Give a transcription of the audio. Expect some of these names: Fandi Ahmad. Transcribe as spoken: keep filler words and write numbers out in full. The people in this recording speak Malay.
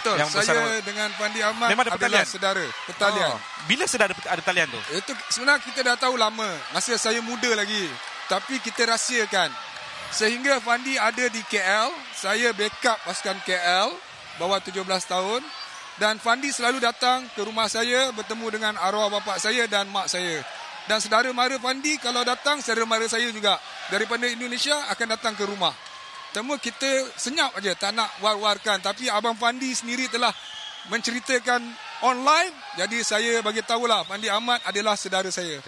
betul. Yang saya dengan Fandi Ahmad adalah saudara pertalian. Oh. Bila saudara ada pertalian tu? Itu sebenarnya kita dah tahu lama. Masa saya muda lagi. Tapi kita rahsiakan. Sehingga Fandi ada di K L. Saya backup pasukan K L bawah tujuh belas tahun. Dan Fandi selalu datang ke rumah saya bertemu dengan arwah bapa saya dan mak saya. Dan saudara mara Fandi kalau datang, saudara mara saya juga daripada Indonesia akan datang ke rumah. Temu kita senyap aja, tak nak war-warkan. Tapi abang Fandi sendiri telah menceritakan online. Jadi saya bagi tahulah Fandi Ahmad adalah saudara saya.